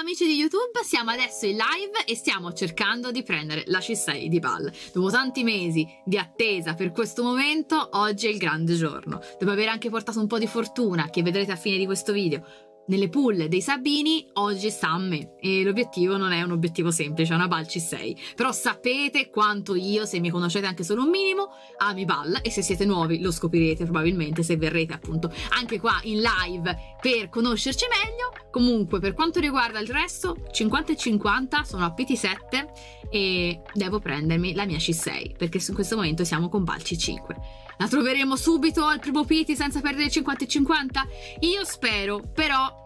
amici di YouTube, siamo adesso in live e stiamo cercando di prendere la C6 di Baal. Dopo tanti mesi di attesa per questo momento, oggi è il grande giorno. Dopo aver anche portato un po' di fortuna, che vedrete a fine di questo video, nelle pool dei Sabini, oggi sta a me. E l'obiettivo non è un obiettivo semplice, è una Baal C6. Però sapete quanto io, se mi conoscete anche solo un minimo, ami Baal, e se siete nuovi lo scoprirete probabilmente se verrete appunto anche qua in live per conoscerci meglio. Comunque, per quanto riguarda il resto, 50-50, sono a PT7 e devo prendermi la mia C6, perché in questo momento siamo con Baal C5. La troveremo subito al primo PT senza perdere 50-50? Io spero, però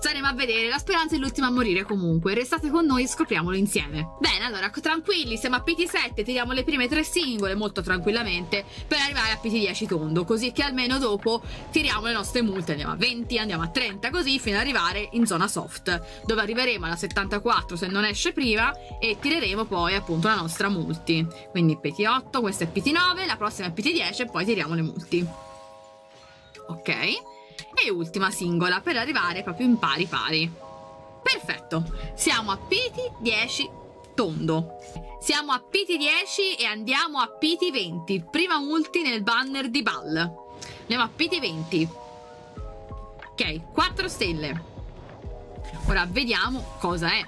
saremo a vedere, la speranza è l'ultima a morire comunque. Restate con noi e scopriamolo insieme. Bene, allora, tranquilli, siamo a PT7, tiriamo le prime tre singole molto tranquillamente per arrivare a PT10 tondo, così che almeno dopo tiriamo le nostre multe, andiamo a 20, andiamo a 30, così fino ad arrivare in zona soft, dove arriveremo alla 74 se non esce prima e tireremo poi appunto la nostra multi. Quindi PT8, questa è PT9, la prossima è PT10 e poi tiriamo le multi. Ok. E ultima singola per arrivare proprio in pari pari. Perfetto, siamo a PT10 tondo. Siamo a PT10 e andiamo a PT20. Prima multi nel banner di Baal. Andiamo a PT20. Ok, 4 stelle. Ora vediamo cosa è.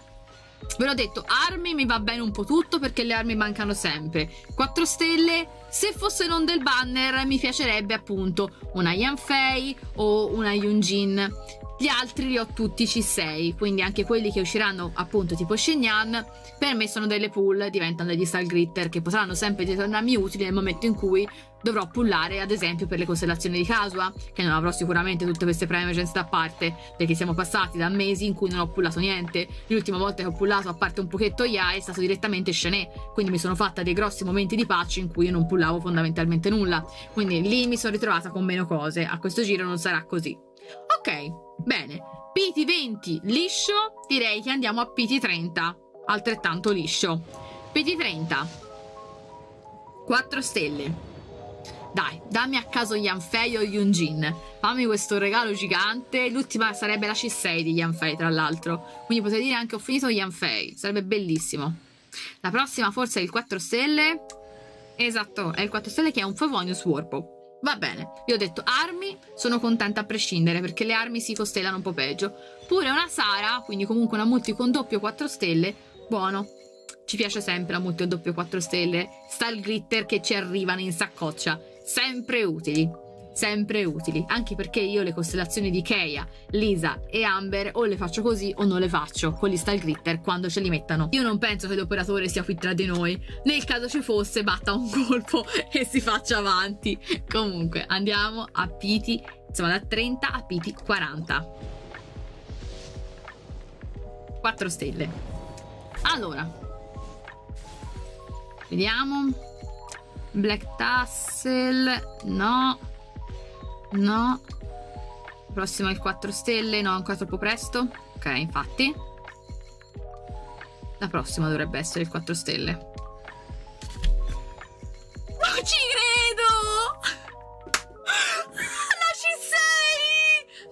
Ve l'ho detto, armi mi va bene un po' tutto perché le armi mancano sempre. 4 stelle, se fosse non del banner mi piacerebbe appunto una Yanfei o una Yunjin. Gli altri li ho tutti C6, quindi anche quelli che usciranno appunto tipo Xinyan per me sono delle pull, diventano degli star glitter che potranno sempre ritornarmi utili nel momento in cui dovrò pullare ad esempio per le costellazioni di Casua, che non avrò sicuramente tutte queste prime emergenze da parte, perché siamo passati da mesi in cui non ho pullato niente. L'ultima volta che ho pullato, a parte un pochetto IA, è stato direttamente Shenè, quindi mi sono fatta dei grossi momenti di patch in cui io non pullavo fondamentalmente nulla, quindi lì mi sono ritrovata con meno cose. A questo giro non sarà così. Ok, bene, PT20 liscio, direi che andiamo a PT30, altrettanto liscio. PT30, 4 stelle. Dai, dammi a caso Yanfei o Yunjin, fammi questo regalo gigante. L'ultima sarebbe la C6 di Yanfei, tra l'altro, quindi potrei dire anche ho finito Yanfei, sarebbe bellissimo. La prossima forse è il 4 stelle, esatto, è il 4 stelle che è un Favonius Warpo. Va bene, vi ho detto armi, sono contenta a prescindere perché le armi si costellano un po' peggio. Pure una Sara, quindi comunque una multi con doppio 4 stelle, buono. Ci piace sempre la multi con doppio 4 stelle, star glitter che ci arrivano in saccoccia, sempre utili, sempre utili. Anche perché io le costellazioni di Keia, Lisa e Amber o le faccio così o non le faccio con gli star glitter quando ce li mettano. Io non penso che l'operatore sia qui tra di noi, nel caso ci fosse batta un colpo e si faccia avanti. Comunque andiamo a piti, insomma, da 30 a piti 40, 4 stelle. Allora vediamo Black Tassel, no. No, prossimo è il 4 stelle, no, ancora troppo presto. Ok, infatti la prossima dovrebbe essere il 4 stelle. Non ci credo! La C6!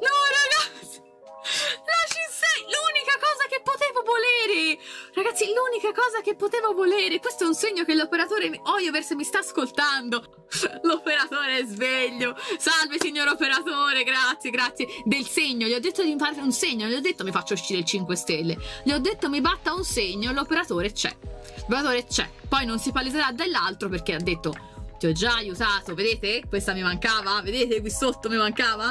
No, ragazzi! La C6! L'unica cosa che potevo volere! Ragazzi, l'unica cosa che potevo volere! Questo è un segno che l'operatore Hoyoverse mi sta ascoltando! L'operatore è sveglio. Salve signor operatore, grazie, grazie del segno. Gli ho detto di fare un segno, gli ho detto mi faccio uscire il 5 stelle, gli ho detto mi batta un segno, l'operatore c'è, l'operatore c'è. Poi non si paleserà dell'altro perché ha detto ti ho già aiutato, vedete? Questa mi mancava, vedete? Qui sotto mi mancava.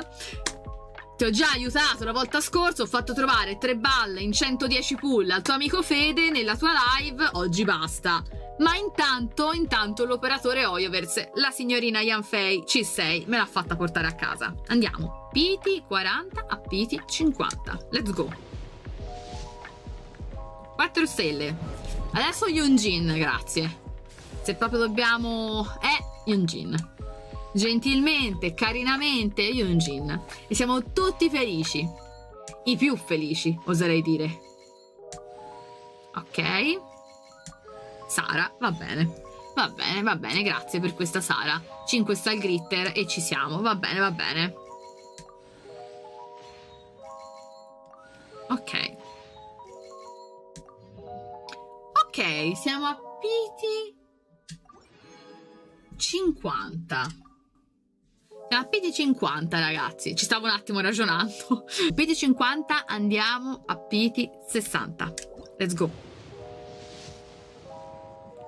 Ti ho già aiutato la volta scorsa, ho fatto trovare 3 balle in 110 pull al tuo amico Fede nella tua live, oggi basta. Ma intanto l'operatore Hoyoverse, la signorina Yanfei C6, me l'ha fatta portare a casa. Andiamo, PT 40 a PT 50, let's go. 4 stelle, adesso Yunjin, grazie. Se proprio dobbiamo... Yunjin. Gentilmente, carinamente Yunjin, e siamo tutti felici, i più felici oserei dire. Ok, Sara, va bene, va bene, va bene, grazie per questa Sara, 5 star glitter e ci siamo, va bene, va bene. Ok, Ok, siamo a PT 50. Siamo a PT 50, ragazzi. Ci stavo un attimo ragionando. PT 50, andiamo a PT 60. Let's go.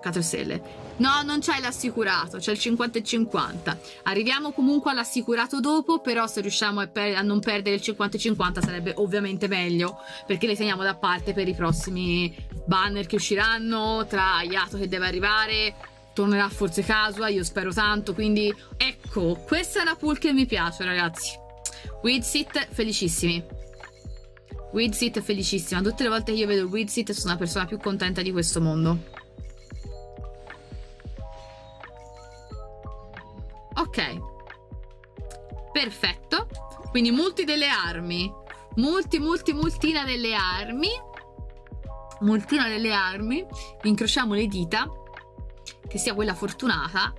4 stelle. No, non c'è l'assicurato, c'è il 50 e 50. Arriviamo comunque all'assicurato dopo, però se riusciamo a non perdere il 50 e 50 sarebbe ovviamente meglio, perché le teniamo da parte per i prossimi banner che usciranno, tra Yato che deve arrivare, tornerà forse Casua, io spero tanto, quindi ecco, questa è una pool che mi piace, ragazzi. Widsit felicissimi. Widsit felicissima. Tutte le volte che io vedo Widsit sono la persona più contenta di questo mondo. Ok, perfetto, quindi multi delle armi, multina delle armi, incrociamo le dita che sia quella fortunata.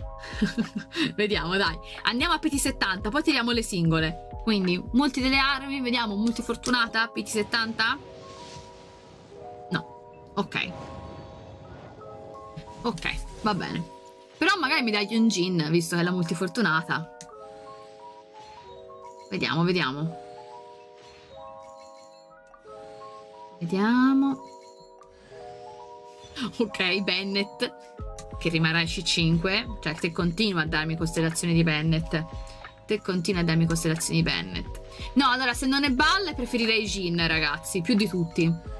Vediamo, dai, andiamo a PT70, poi tiriamo le singole, quindi multi delle armi, vediamo, multi fortunata, PT70, no, ok, ok, va bene. Però magari mi dai Yunjin, visto che è la multifortunata. Vediamo, vediamo. Vediamo. Ok, Bennett, che rimarrà in C5. Cioè, te continua a darmi costellazioni di Bennett. No, allora, se non è Baal, preferirei Jean, ragazzi, più di tutti.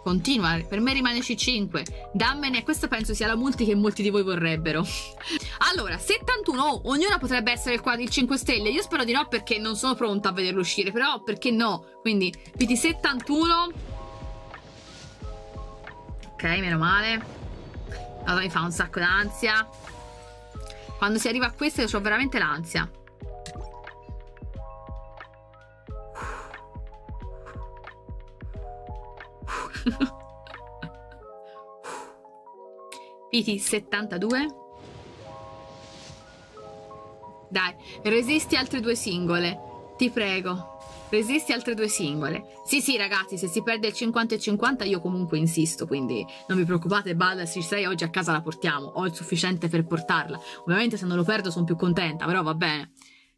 Continua, per me rimane C5, dammene, questa penso sia la multi che molti di voi vorrebbero. Allora, 71, oh, ognuna potrebbe essere il quadro di 5 stelle, io spero di no perché non sono pronta a vederlo uscire, però perché no? Quindi PT 71, ok, meno male, allora mi fa un sacco d'ansia, quando si arriva a queste ho veramente l'ansia. PT 72. Dai, resisti altre due singole, ti prego. Resisti altre due singole. Sì, sì, ragazzi, se si perde il 50 e 50 io comunque insisto, quindi non vi preoccupate, Balla, se ci sei oggi a casa la portiamo, ho il sufficiente per portarla. Ovviamente se non lo perdo sono più contenta, però va bene.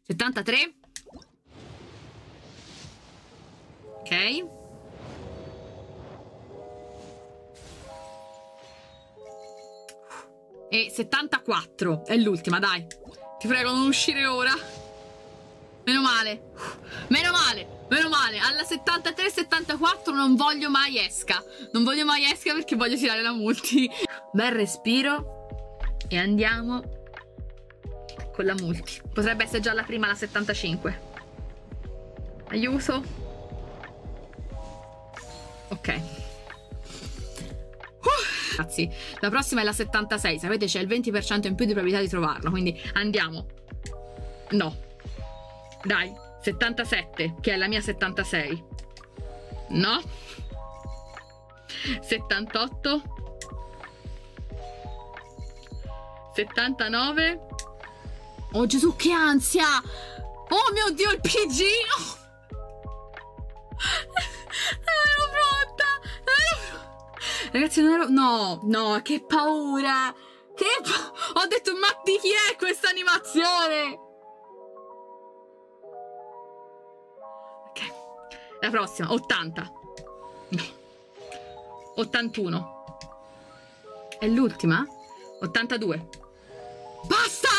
73. Ok. E 74, è l'ultima, dai. Ti prego, non uscire ora. Meno male. Meno male, meno male. Alla 73-74 non voglio mai esca. Non voglio mai esca perché voglio tirare la multi. Bel respiro. E andiamo con la multi. Potrebbe essere già la prima, la 75. Aiuto. Ok. Ragazzi, la prossima è la 76, sapete c'è il 20% in più di probabilità di trovarlo, quindi andiamo. No, dai, 77, che è la mia 76. No, 78, 79. Oh Gesù, che ansia! Oh mio Dio, il PG! Oh. Ragazzi, non ero... No, no, che paura! Ho detto, ma di chi è questa animazione? Ok. La prossima, 80. 81. È l'ultima? 82. Basta!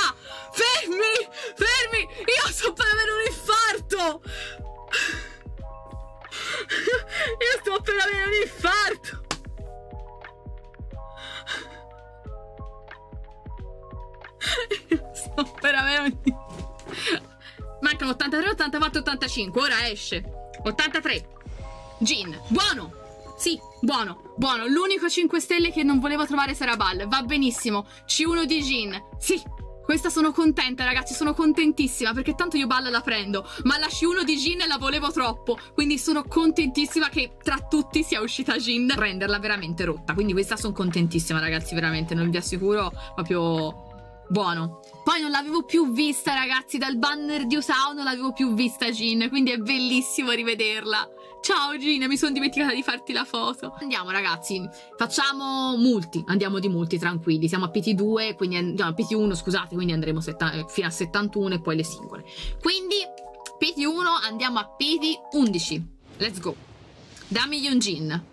Fermi! Fermi! Io sto per avere un infarto! Io sto per avere un infarto! Sto per avere un... Mancano 83, 84, 85. Ora esce 83. Jean, buono. Sì, buono, buono. L'unico 5 stelle che non volevo trovare sarà Baal. Va benissimo, C1 di Jean. Sì, questa sono contenta, ragazzi. Sono contentissima perché tanto io Baal la prendo, ma la C1 di Jean la volevo troppo, quindi sono contentissima che tra tutti sia uscita Jean. Prenderla veramente rotta, quindi questa sono contentissima, ragazzi. Veramente, non vi assicuro, proprio... buono. Poi non l'avevo più vista, ragazzi, dal banner di Usao non l'avevo più vista Jean, quindi è bellissimo rivederla. Ciao Gina, mi sono dimenticata di farti la foto. Andiamo ragazzi, facciamo multi, andiamo di multi tranquilli, siamo a PT2, quindi no, PT1 scusate, quindi andremo fino a 71 e poi le singole. Quindi PT1 andiamo a PT11. Let's go. Dammi Yunjin.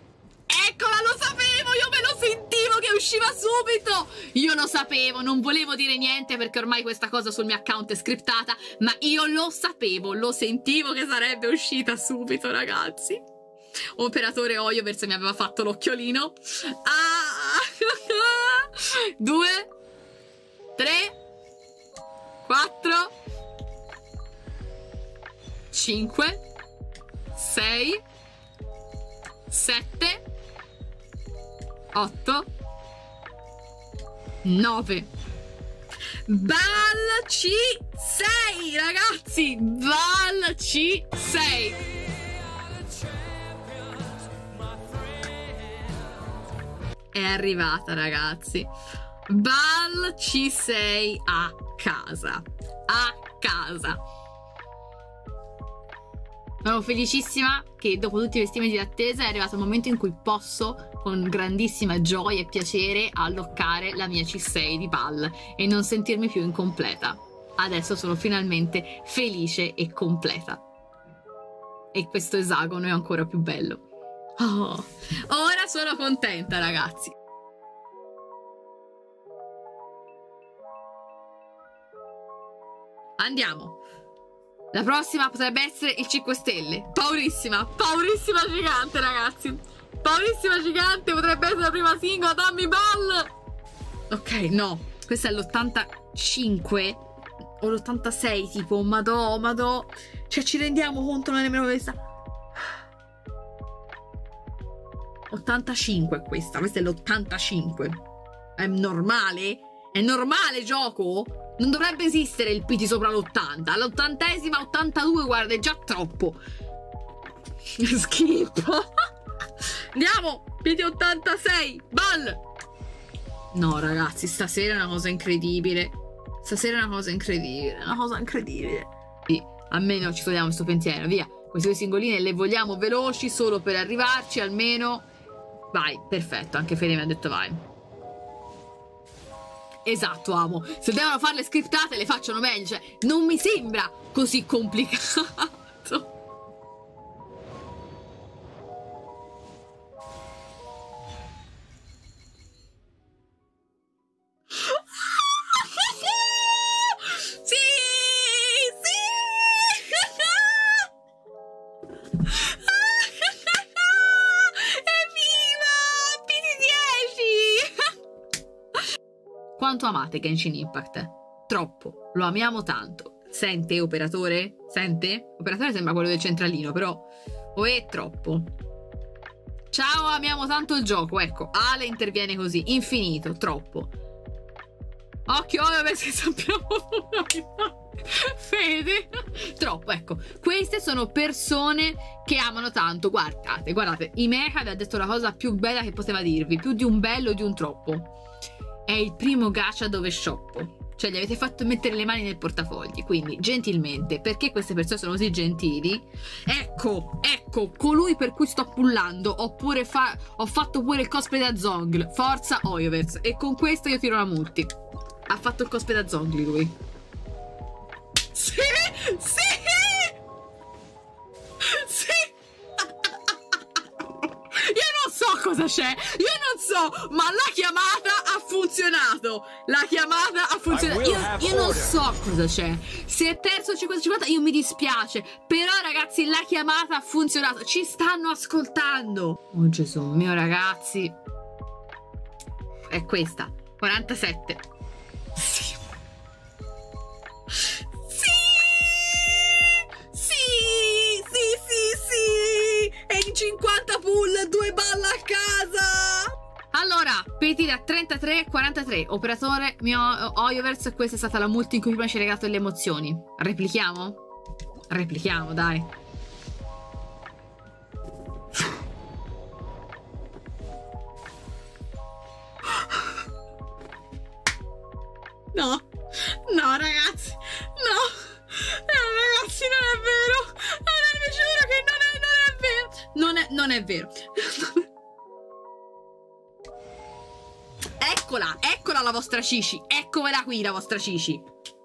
Eccola, lo sapevo, io me lo sentivo che usciva subito. Io lo sapevo, non volevo dire niente perché ormai questa cosa sul mio account è scriptata, ma io lo sapevo, lo sentivo che sarebbe uscita subito, ragazzi. Operatore Hoyoverse mi aveva fatto l'occhiolino. Ah! 2, 3, 4, 5, 6, 7, 8, 9. Baal C6 ragazzi, Baal C6. È arrivata ragazzi, Baal C6 a casa, a casa. Sono felicissima che dopo tutti i vestimenti d'attesa è arrivato il momento in cui posso con grandissima gioia e piacere alloccare la mia C6 di Baal e non sentirmi più incompleta. Adesso sono finalmente felice e completa. E questo esagono è ancora più bello. Oh, ora sono contenta ragazzi. Andiamo. La prossima potrebbe essere il 5 stelle. Paurissima, paurissima gigante ragazzi. Paurissima gigante, potrebbe essere la prima singola, dammi Baal! Ok, no, questa è l'85 o l'86 tipo, madò, madò. Cioè ci rendiamo conto, non è nemmeno questa. 85 è questa è l'85. È normale? È normale gioco? Non dovrebbe esistere il PT sopra l'80. L'80esima, 82, guarda, è già troppo. Schifo. Andiamo, PT86, Baal! No ragazzi, stasera è una cosa incredibile. Stasera è una cosa incredibile, una cosa incredibile. Sì, almeno ci togliamo questo pensiero, via. Queste due singoline le vogliamo veloci solo per arrivarci, almeno. Vai, perfetto, anche Fede mi ha detto vai. Esatto, amo. Se devono farle scriptate le facciano meglio, cioè, non mi sembra così complicato. Quanto amate Genshin Impact? Troppo, lo amiamo tanto. Sente operatore? Sente? Operatore sembra quello del centralino però. O è troppo. Ciao, amiamo tanto il gioco, ecco. Ale interviene così, infinito, troppo. Occhio, perché sappiamo Fede. Troppo, ecco. Queste sono persone che amano tanto. Guardate, guardate, Imeca vi ha detto la cosa più bella che poteva dirvi. Più di un bello e di un troppo. È il primo gacha dove shoppo. Cioè gli avete fatto mettere le mani nel portafogli. Quindi gentilmente, perché queste persone sono così gentili? Ecco, ecco, colui per cui sto pullando. Oppure ho fatto pure il cosplay da Zhongli. Forza Hoyoverse. E con questo io tiro la multi. Ha fatto il cosplay da Zhongli lui. Sì, sì, sì. So cosa c'è, io non so, ma la chiamata ha funzionato, la chiamata ha funzionato. Io non so cosa c'è, se è terzo 50-50 io mi dispiace, però ragazzi la chiamata ha funzionato, ci stanno ascoltando. Oh Gesù mio ragazzi, è questa 47. Sì. E 50 pull, 2 Baal a casa. Allora, PT da 33-43. Operatore mio Hoyoverse, questa è stata la multi in cui prima ci hai regalato le emozioni. Replichiamo? Replichiamo, dai. No, no ragazzi, no, no ragazzi, non è vero. Allora vi giuro che non è vero. non è vero. Eccola, eccola la vostra Cici. Eccovela qui la vostra Cici.